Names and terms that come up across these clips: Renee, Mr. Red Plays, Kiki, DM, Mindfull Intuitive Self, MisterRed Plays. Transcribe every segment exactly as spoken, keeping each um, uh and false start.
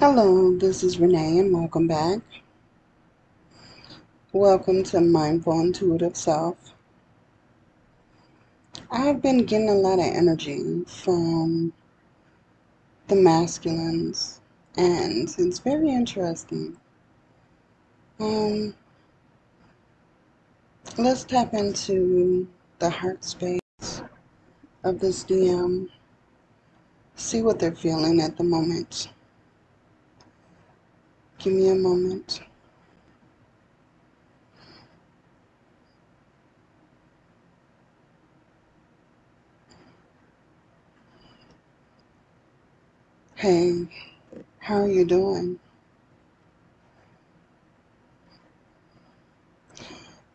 Hello, this is Renee and welcome back. Welcome to Mindful Intuitive Self. I've been getting a lot of energy from the masculines and it's very interesting. Um, let's tap into the heart space of this D M, see what they're feeling at the moment. Give me a moment. Hey, how are you doing?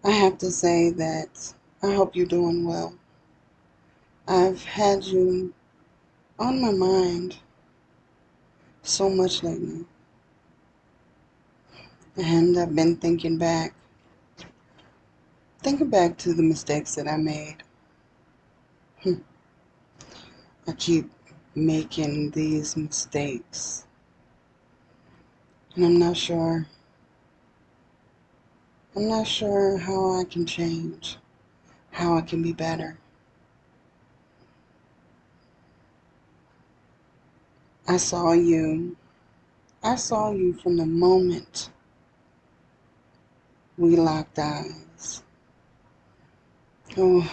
I have to say that I hope you're doing well. I've had you on my mind so much lately. And I've been thinking back, thinking back to the mistakes that I made. Hmm. I keep making these mistakes. And I'm not sure, I'm not sure how I can change, how I can be better. I saw you, I saw you from the moment we locked eyes. Oh,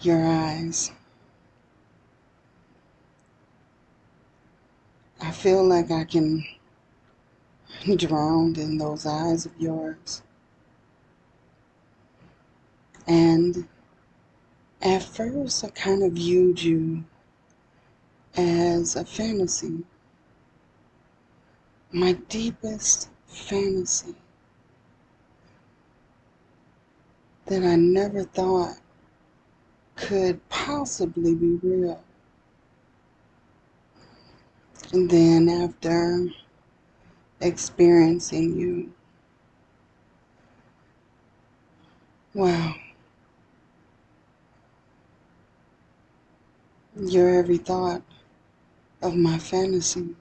your eyes. I feel like I can drown in those eyes of yours. And at first I kind of viewed you as a fantasy. My deepest fantasy that I never thought could possibly be real. And then after experiencing you, wow, you're every thought of my fantasy.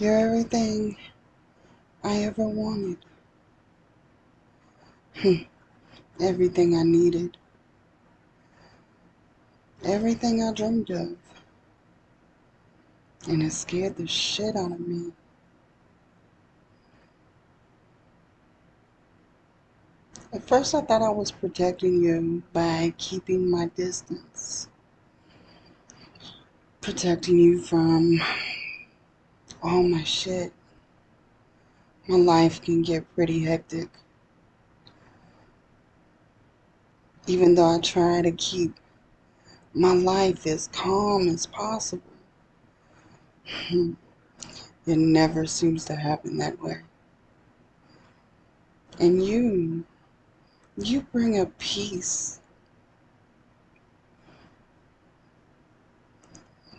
You're everything I ever wanted. Everything I needed. Everything I dreamed of. And it scared the shit out of me. At first I thought I was protecting you by keeping my distance. Protecting you from all my shit. My life can get pretty hectic. Even though I try to keep my life as calm as possible, it never seems to happen that way. And you, you bring a peace.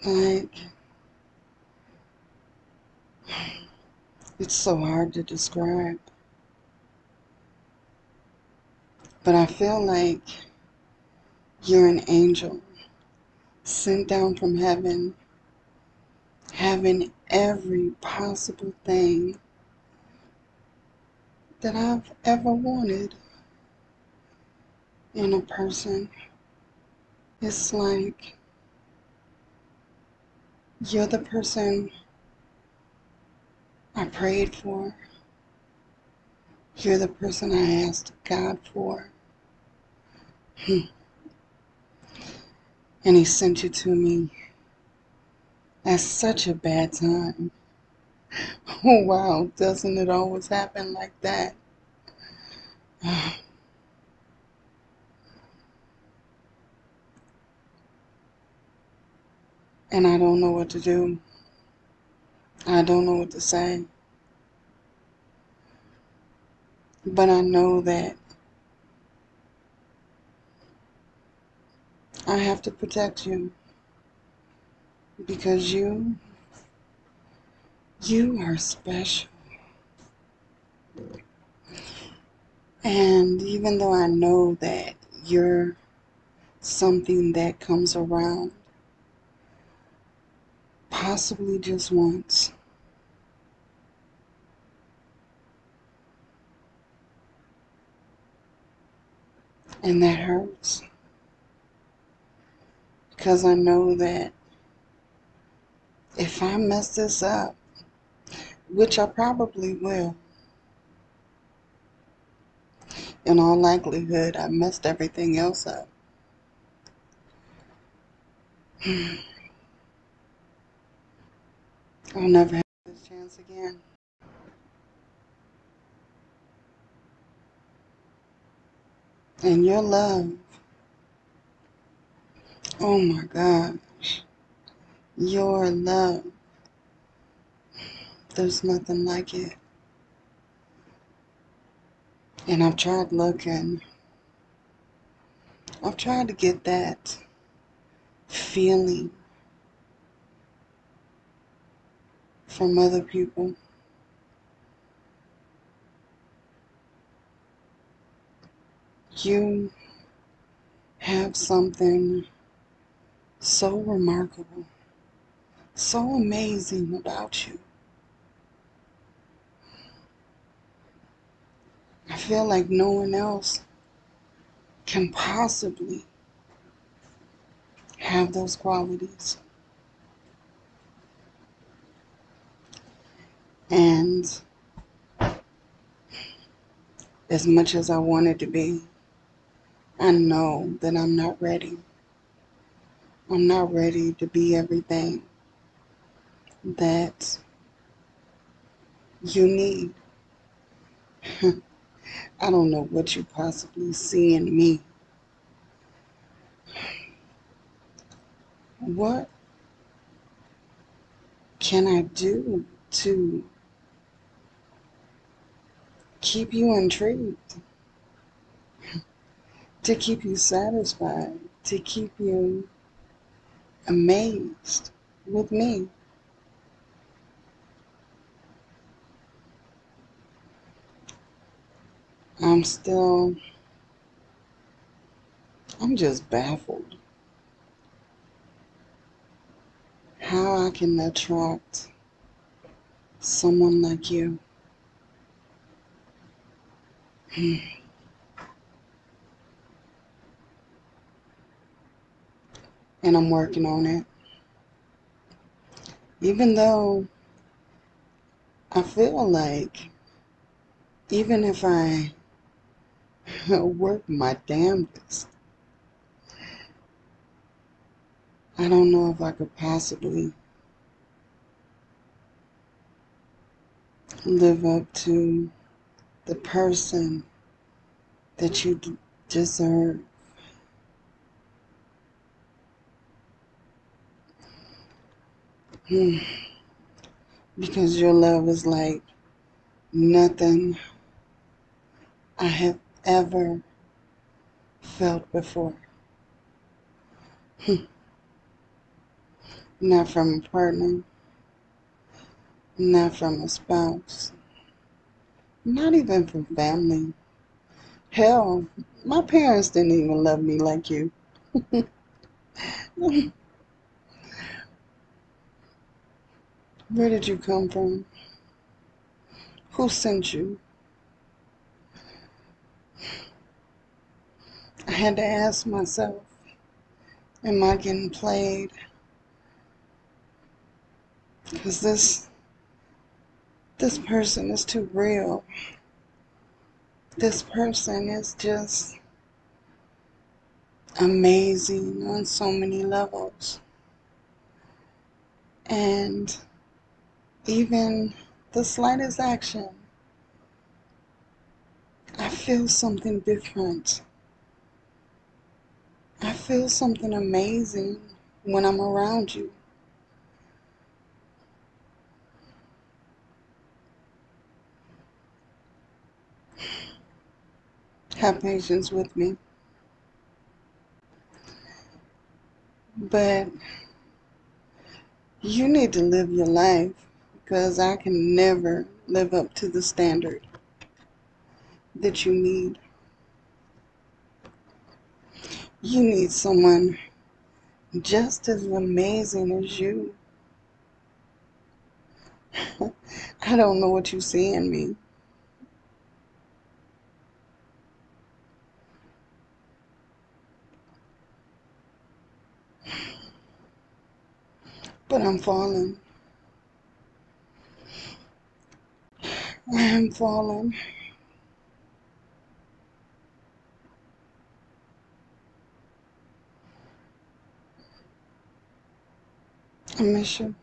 Like, it's so hard to describe, but I feel like you're an angel sent down from heaven, having every possible thing that I've ever wanted in a person. It's like you're the person I prayed for. You're the person I asked God for. Hmm. And he sent you to me at such a bad time. Oh, wow, doesn't it always happen like that? And I don't know what to do. I don't know what to say, but I know that I have to protect you because you, you are special. And even though I know that you're something that comes around, possibly just once. And that hurts, because I know that if I mess this up, which I probably will, in all likelihood, I messed everything else up. I'll never have this chance again. And your love, oh my gosh, your love, there's nothing like it. And I've tried looking, I've tried to get that feeling from other people. You have something so remarkable, so amazing about you. I feel like no one else can possibly have those qualities. And as much as I wanted to be, I know that I'm not ready. I'm not ready to be everything that you need. I don't know what you possibly see in me. What can I do to keep you intrigued? To keep you satisfied, to keep you amazed with me. I'm still, I'm just baffled how I can attract someone like you. And I'm working on it. Even though I feel like even if I work my damnedest, I don't know if I could possibly live up to the person that you d- deserve. Because your love is like nothing I have ever felt before. Not from a partner, not from a spouse, not even from family. Hell, my parents didn't even love me like you. Where did you come from? Who sent you? I had to ask myself, am I getting played? Because this, this person is too real. This person is just amazing on so many levels. And even the slightest action, I feel something different. I feel something amazing when I'm around you. Have patience with me. But you need to live your life, because I can never live up to the standard that you need. You need someone just as amazing as you I don't know what you see in me. But I'm falling. I am falling. I miss you.